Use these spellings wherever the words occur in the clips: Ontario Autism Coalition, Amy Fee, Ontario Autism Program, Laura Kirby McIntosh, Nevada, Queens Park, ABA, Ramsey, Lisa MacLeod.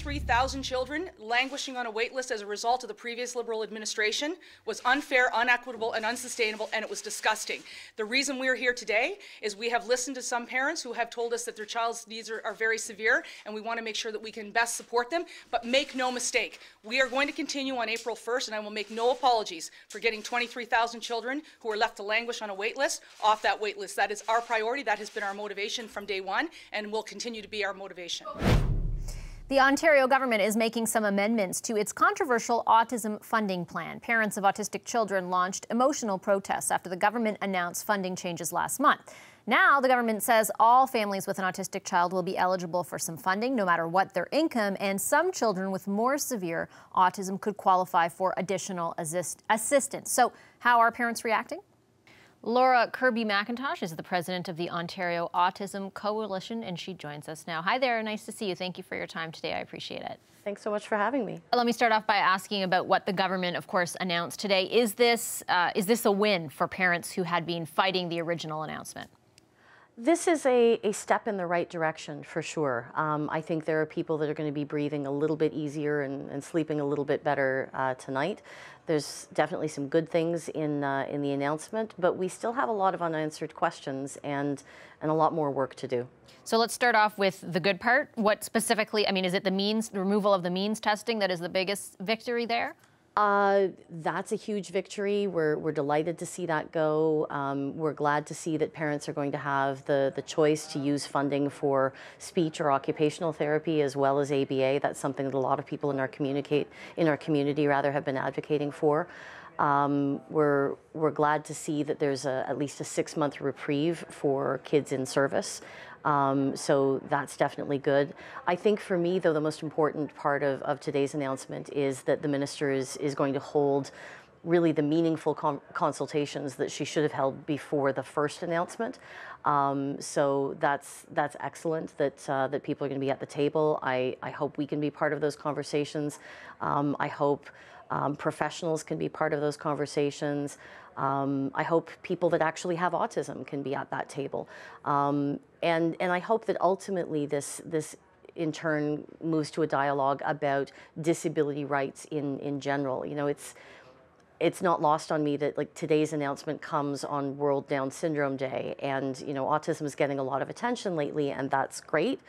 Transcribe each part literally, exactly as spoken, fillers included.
fifty-three thousand children languishing on a wait list as a result of the previous Liberal administration was unfair, unequitable, and unsustainable, and it was disgusting. The reason we're here today is we have listened to some parents who have told us that their child's needs are, are very severe, and we want to make sure that we can best support them. But make no mistake, we are going to continue on April first, and I will make no apologies for getting twenty-three thousand children who are left to languish on a wait list off that wait list. That is our priority. That has been our motivation from day one, and will continue to be our motivation. The Ontario government is making some amendments to its controversial autism funding plan. Parents of autistic children launched emotional protests after the government announced funding changes last month. Now, the government says all families with an autistic child will be eligible for some funding, no matter what their income, and some children with more severe autism could qualify for additional assist assistance. So, how are parents reacting? Laura Kirby McIntosh is the president of the Ontario Autism Coalition, and she joins us now. Hi there, nice to see you. Thank you for your time today. I appreciate it. Thanks so much for having me. Let me start off by asking about what the government, of course, announced today. Is this, uh, is this a win for parents who had been fighting the original announcement? This is a, a step in the right direction, for sure. Um, I think there are people that are going to be breathing a little bit easier and, and sleeping a little bit better uh, tonight. There's definitely some good things in, uh, in the announcement, but we still have a lot of unanswered questions and, and a lot more work to do. So let's start off with the good part. What specifically, I mean, is it the means, the removal of the means testing that is the biggest victory there? Uh, that's a huge victory. We're, we're delighted to see that go. Um, we're glad to see that parents are going to have the, the choice to use funding for speech or occupational therapy as well as A B A. That's something that a lot of people in our, communicate, in our community rather have been advocating for. Um, we're, we're glad to see that there's a, at least a six-month reprieve for kids in service. Um, so that's definitely good. I think for me, though, the most important part of, of today's announcement is that the minister is, is going to hold really the meaningful con consultations that she should have held before the first announcement. Um, so that's, that's excellent that, uh, that people are going to be at the table. I, I hope we can be part of those conversations. Um, I hope um, professionals can be part of those conversations. Um, I hope people that actually have autism can be at that table. Um, and, and I hope that ultimately this, this in turn moves to a dialogue about disability rights in, in general. You know, it's, it's not lost on me that like today's announcement comes on World Down Syndrome Day, and you know, autism is getting a lot of attention lately, and that's great.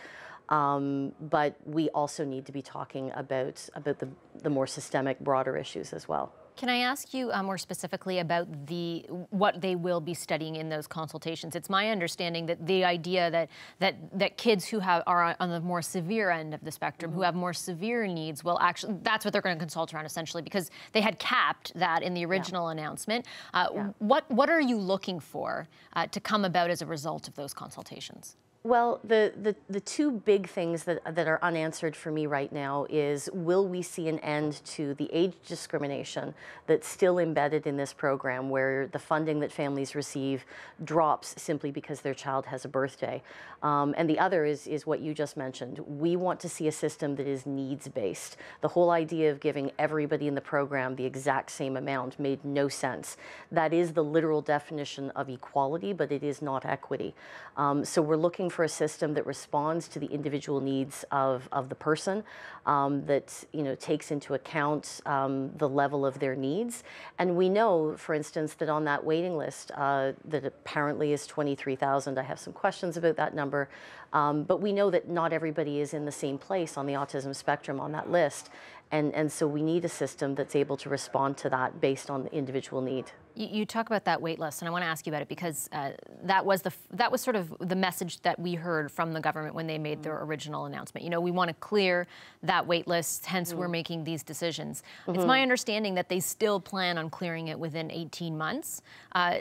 Um, but we also need to be talking about, about the, the more systemic, broader issues as well. Can I ask you uh, more specifically about the what they will be studying in those consultations? It's my understanding that the idea that that that kids who have are on the more severe end of the spectrum, mm-hmm. who have more severe needs, will actually that's what they're going to consult around essentially, because they had capped that in the original yeah. announcement. Uh, yeah. What what are you looking for uh, to come about as a result of those consultations? Well, the, the, the two big things that, that are unanswered for me right now is, will we see an end to the age discrimination that's still embedded in this program, where the funding that families receive drops simply because their child has a birthday? Um, and the other is, is what you just mentioned. We want to see a system that is needs-based. The whole idea of giving everybody in the program the exact same amount made no sense. That is the literal definition of equality, but it is not equity. Um, so we're looking for a system that responds to the individual needs of, of the person, um, that you know takes into account um, the level of their needs. And we know, for instance, that on that waiting list uh, that apparently is twenty-three thousand, I have some questions about that number, um, but we know that not everybody is in the same place on the autism spectrum on that list. And, and so we need a system that's able to respond to that based on the individual need. You, you talk about that wait list, and I want to ask you about it, because uh, that was the that was sort of the message that we heard from the government when they made mm. their original announcement. You know, we want to clear that wait list, hence mm. we're making these decisions. Mm-hmm. It's my understanding that they still plan on clearing it within eighteen months. Uh,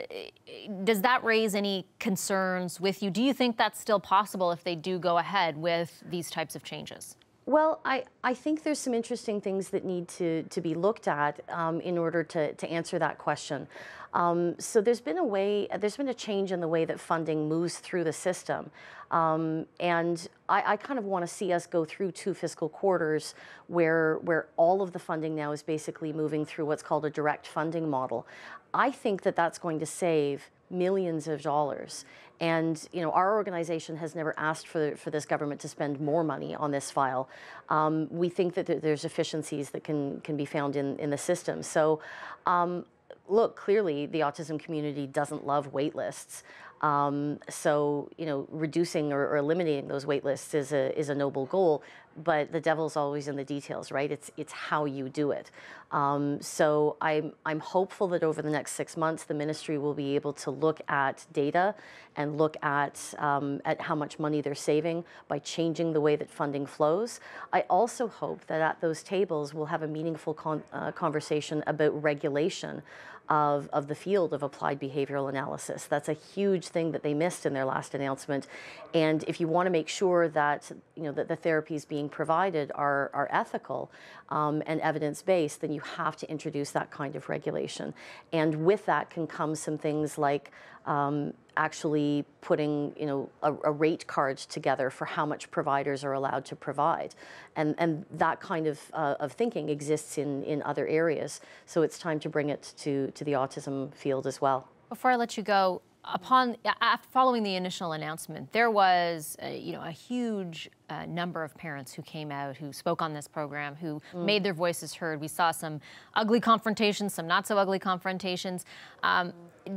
does that raise any concerns with you? Do you think that's still possible if they do go ahead with these types of changes? Well, I, I think there's some interesting things that need to, to be looked at um, in order to, to answer that question. Um, so there's been a way, there's been a change in the way that funding moves through the system. Um, and I, I kind of want to see us go through two fiscal quarters where, where all of the funding now is basically moving through what's called a direct funding model. I think that that's going to save millions of dollars. And, you know, our organization has never asked for, for this government to spend more money on this file. Um, we think that th there's efficiencies that can, can be found in, in the system. So, um, look, clearly the autism community doesn't love wait lists. Um, so, you know, reducing or, or eliminating those wait lists is a, is a noble goal, but the devil's always in the details, right? It's, it's how you do it. Um, so I'm, I'm hopeful that over the next six months, the ministry will be able to look at data and look at, um, at how much money they're saving by changing the way that funding flows. I also hope that at those tables, we'll have a meaningful con uh, conversation about regulation of, of the field of applied behavioral analysis. That's a huge thing that they missed in their last announcement. And if you want to make sure that, you know, that the therapies being provided are, are ethical um, and evidence-based, then you have to introduce that kind of regulation. And with that can come some things like um, actually putting, you know, a, a rate card together for how much providers are allowed to provide. And, and that kind of, uh, of thinking exists in, in other areas. So it's time to bring it to, to the autism field as well. Before I let you go, upon after following the initial announcement, there was, uh, you know, a huge uh, number of parents who came out, who spoke on this program, who mm. made their voices heard. We saw some ugly confrontations, some not so ugly confrontations. Um,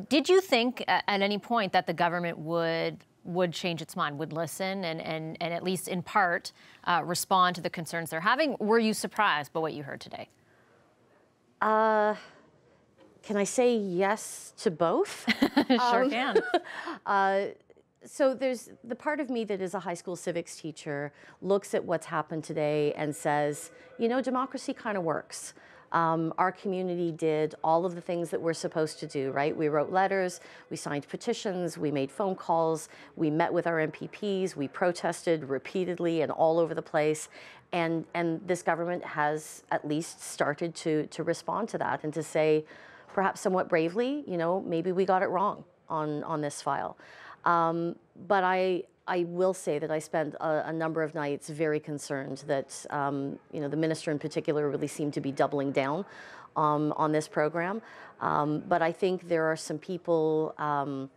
did you think uh, at any point that the government would would change its mind, would listen, and and and at least in part uh, respond to the concerns they're having? Were you surprised by what you heard today? Uh. Can I say yes to both? Sure um, can. uh, so there's the part of me that is a high school civics teacher looks at what's happened today and says, you know, democracy kind of works. Um, our community did all of the things that we're supposed to do, right? We wrote letters, we signed petitions, we made phone calls, we met with our M P Ps, we protested repeatedly and all over the place. And, and this government has at least started to, to respond to that and to say, perhaps somewhat bravely, you know, maybe we got it wrong on, on this file. Um, but I, I will say that I spent a, a number of nights very concerned that, um, you know, the minister in particular really seemed to be doubling down um, on this program. Um, but I think there are some people, um,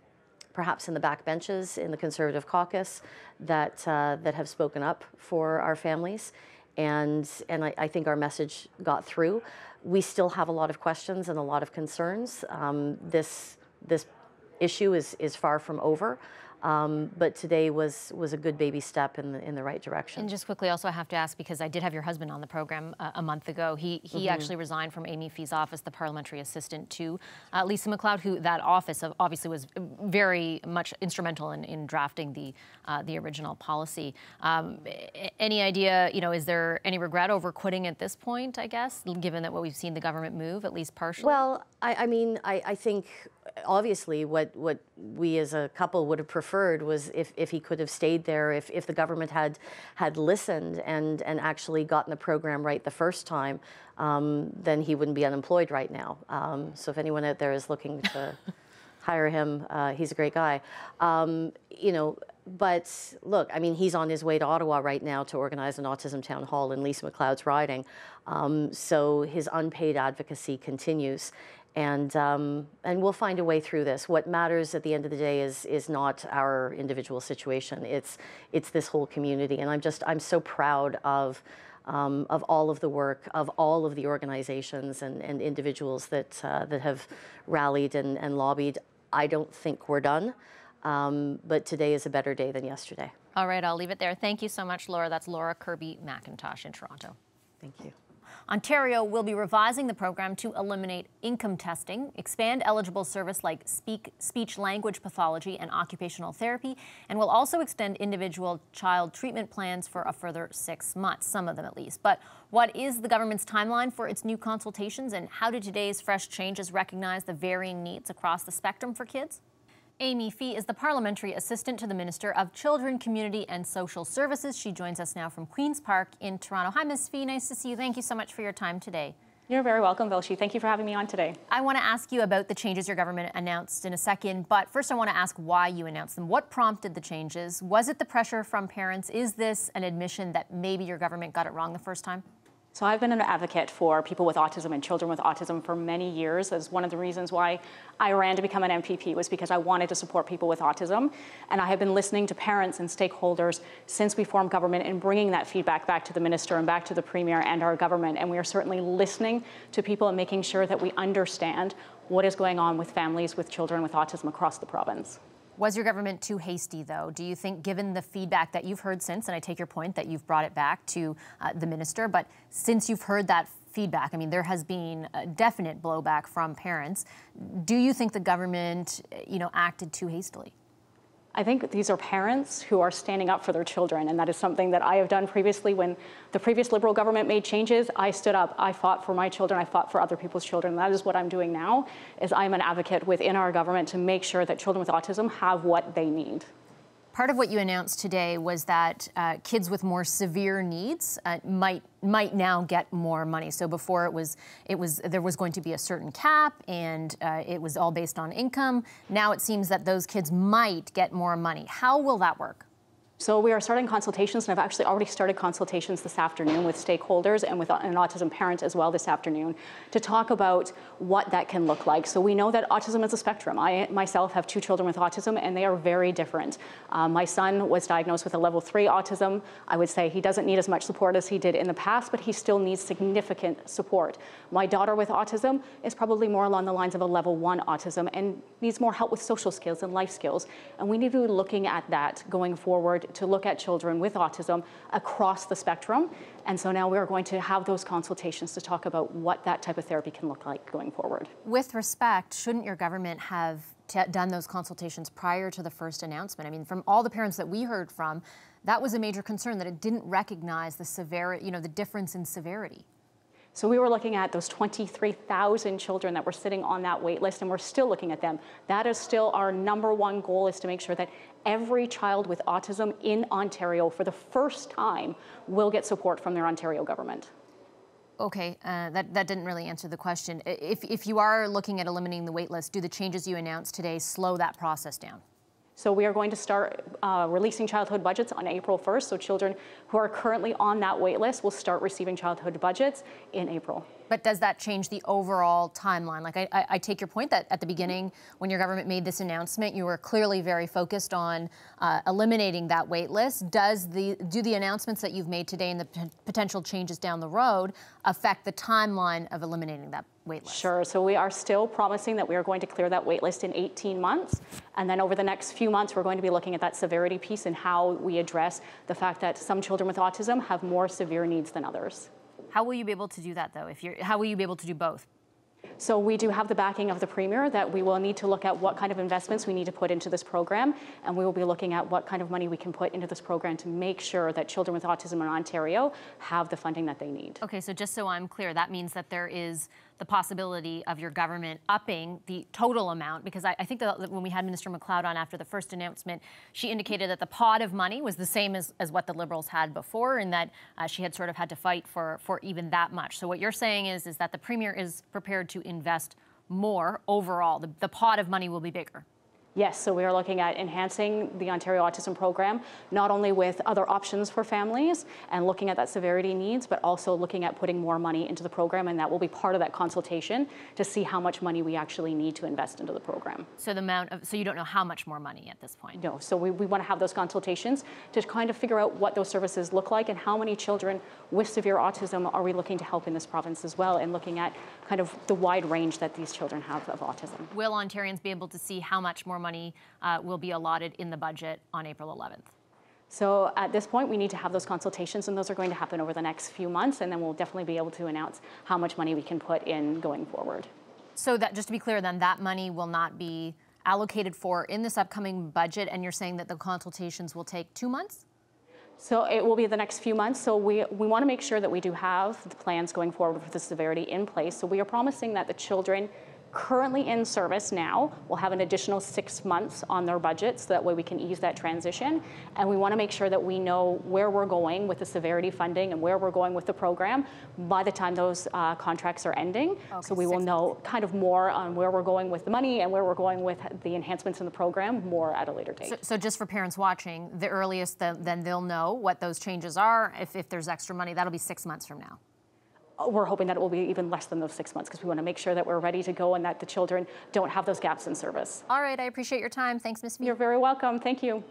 perhaps in the back benches in the Conservative caucus, that, uh, that have spoken up for our families. And, and I, I think our message got through. We still have a lot of questions and a lot of concerns. Um, this, this issue is, is far from over, um, but today was, was a good baby step in the, in the right direction. And just quickly also I have to ask, because I did have your husband on the program uh, a month ago. He, he mm-hmm. actually resigned from Amy Fee's office, the parliamentary assistant to uh, Lisa MacLeod, who that office obviously was very much instrumental in, in drafting the, uh, the original policy. Um, any idea, you know, is there any regret over quitting at this point, I guess, given that what we've seen the government move, at least partially? Well, I, I mean, I, I think obviously what, what we as a couple would have preferred was if, if he could have stayed there, if, if the government had had listened and, and actually gotten the program right the first time, um, then he wouldn't be unemployed right now. Um, so if anyone out there is looking to hire him, uh, he's a great guy. Um, you know, but look, I mean, he's on his way to Ottawa right now to organize an autism town hall in Lisa MacLeod's riding. Um, so his unpaid advocacy continues. And, um, and we'll find a way through this. What matters at the end of the day is, is not our individual situation. It's, it's this whole community. And I'm just, I'm so proud of, um, of all of the work, of all of the organizations and, and individuals that, uh, that have rallied and, and lobbied. I don't think we're done, um, but today is a better day than yesterday. All right, I'll leave it there. Thank you so much, Laura. That's Laura Kirby McIntosh in Toronto. Thank you. Ontario will be revising the program to eliminate income testing, expand eligible service like speak, speech language pathology and occupational therapy, and will also extend individual child treatment plans for a further six months, some of them at least. But what is the government's timeline for its new consultations, and how do today's fresh changes recognize the varying needs across the spectrum for kids? Amy Fee is the parliamentary assistant to the Minister of Children, Community and Social Services. She joins us now from Queens Park in Toronto. Hi, Miz Fee, nice to see you. Thank you so much for your time today. You're very welcome, Velshi. Thank you for having me on today. I want to ask you about the changes your government announced in a second, but first I want to ask why you announced them. What prompted the changes? Was it the pressure from parents? Is this an admission that maybe your government got it wrong the first time? So I've been an advocate for people with autism and children with autism for many years. As one of the reasons why I ran to become an M P P was because I wanted to support people with autism. And I have been listening to parents and stakeholders since we formed government and bringing that feedback back to the minister and back to the premier and our government. And we are certainly listening to people and making sure that we understand what is going on with families with children with autism across the province. Was your government too hasty, though? Do you think, given the feedback that you've heard since, and I take your point that you've brought it back to uh, the minister, but since you've heard that feedback, I mean, there has been a definite blowback from parents. Do you think the government, you know, acted too hastily? I think these are parents who are standing up for their children, and that is something that I have done previously. When the previous Liberal government made changes, I stood up, I fought for my children, I fought for other people's children. That is what I'm doing now, is I'm an advocate within our government to make sure that children with autism have what they need. Part of what you announced today was that uh, kids with more severe needs uh, might might now get more money. So before it was it was there was going to be a certain cap, and uh, it was all based on income. Now it seems that those kids might get more money. How will that work? So we are starting consultations, and I've actually already started consultations this afternoon with stakeholders and with an autism parent as well this afternoon to talk about what that can look like. So we know that autism is a spectrum. I myself have two children with autism, and they are very different. Uh, my son was diagnosed with a level three autism. I would say he doesn't need as much support as he did in the past, but he still needs significant support. My daughter with autism is probably more along the lines of a level one autism and needs more help with social skills and life skills. And we need to be looking at that going forward, to look at children with autism across the spectrum. And so now we're going to have those consultations to talk about what that type of therapy can look like going forward. With respect, shouldn't your government have done those consultations prior to the first announcement? I mean, from all the parents that we heard from, that was a major concern, that it didn't recognize the severity, you know, the difference in severity. So we were looking at those twenty-three thousand children that were sitting on that wait list, and we're still looking at them. That is still our number one goal, is to make sure that every child with autism in Ontario for the first time will get support from their Ontario government. Okay, uh, that, that didn't really answer the question. If, if you are looking at eliminating the wait list, do the changes you announced today slow that process down? So we are going to start uh, releasing childhood budgets on April first. So children who are currently on that wait list will start receiving childhood budgets in April. But does that change the overall timeline? Like, I, I take your point that at the beginning, when your government made this announcement, you were clearly very focused on uh, eliminating that wait list. Does the, do the announcements that you've made today and the potential changes down the road affect the timeline of eliminating that wait list? Sure. So we are still promising that we are going to clear that wait list in eighteen months. And then over the next few months, we're going to be looking at that severity piece and how we address the fact that some children with autism have more severe needs than others. How will you be able to do that, though? If you're, how will you be able to do both? So we do have the backing of the premier that we will need to look at what kind of investments we need to put into this program, and we will be looking at what kind of money we can put into this program to make sure that children with autism in Ontario have the funding that they need. Okay, so just so I'm clear, that means that there is the possibility of your government upping the total amount, because I, I think that when we had Minister MacLeod on after the first announcement, she indicated that the pot of money was the same as, as what the Liberals had before, and that uh, she had sort of had to fight for, for even that much. So what you're saying is, is that the premier is prepared to invest more overall. The, the pot of money will be bigger. Yes, so we are looking at enhancing the Ontario Autism Program, not only with other options for families and looking at that severity needs, but also looking at putting more money into the program, and that will be part of that consultation to see how much money we actually need to invest into the program. So the amount of, so you don't know how much more money at this point? No, so we, we want to have those consultations to kind of figure out what those services look like and how many children with severe autism are we looking to help in this province as well, and looking at kind of the wide range that these children have of autism. Will Ontarians be able to see how much more money money uh, will be allotted in the budget on April eleventh? So at this point, we need to have those consultations, and those are going to happen over the next few months, and then we'll definitely be able to announce how much money we can put in going forward. So that, just to be clear then, that money will not be allocated for in this upcoming budget, and you're saying that the consultations will take two months? So it will be the next few months. So we, we want to make sure that we do have the plans going forward for the severity in place. So we are promising that the children currently in service now will have an additional six months on their budget, so that way we can ease that transition. And we want to make sure that we know where we're going with the severity funding and where we're going with the program by the time those uh, contracts are ending. Okay, so we will know months. kind of more on where we're going with the money and where we're going with the enhancements in the program more at a later date. So, so just for parents watching, the earliest the, then they'll know what those changes are, if, if there's extra money, that'll be six months from now. we're hoping that it will be even less than those six months because we want to make sure that we're ready to go and that the children don't have those gaps in service. All right, I appreciate your time. Thanks, Miz Fee. You're very welcome. Thank you.